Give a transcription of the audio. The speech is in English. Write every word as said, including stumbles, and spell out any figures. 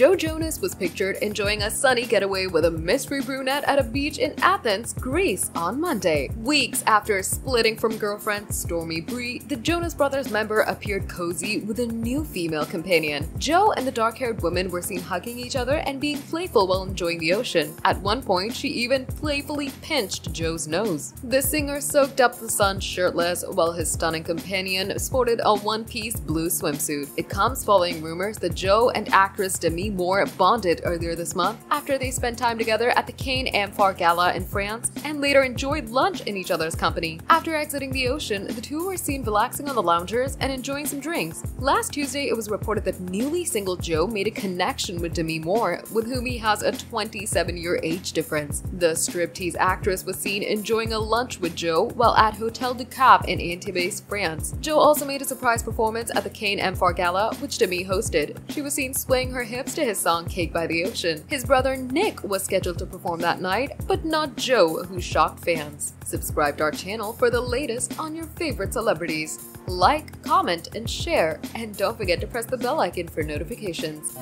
Joe Jonas was pictured enjoying a sunny getaway with a mystery brunette at a beach in Athens, Greece on Monday. Weeks after splitting from girlfriend Stormi Bree, the Jonas Brothers member appeared cozy with a new female companion. Joe and the dark-haired woman were seen hugging each other and being playful while enjoying the ocean. At one point, she even playfully pinched Joe's nose. The singer soaked up the sun shirtless while his stunning companion sported a one-piece blue swimsuit. It comes following rumors that Joe and actress Demi Moore bonded earlier this month after they spent time together at the Cannes amfAR Gala in France and later enjoyed lunch in each other's company. After exiting the ocean, the two were seen relaxing on the loungers and enjoying some drinks. Last Tuesday, it was reported that newly single Joe made a connection with Demi Moore, with whom he has a twenty-seven-year age difference. The striptease actress was seen enjoying a lunch with Joe while at Hotel du Cap in Antibes, France. Joe also made a surprise performance at the Cannes amfAR Gala, which Demi hosted. She was seen swaying her hips to his song Cake by the Ocean. His brother Nick was scheduled to perform that night, but not Joe, who shocked fans. Subscribe to our channel for the latest on your favorite celebrities. Like, comment, and share, and don't forget to press the bell icon for notifications.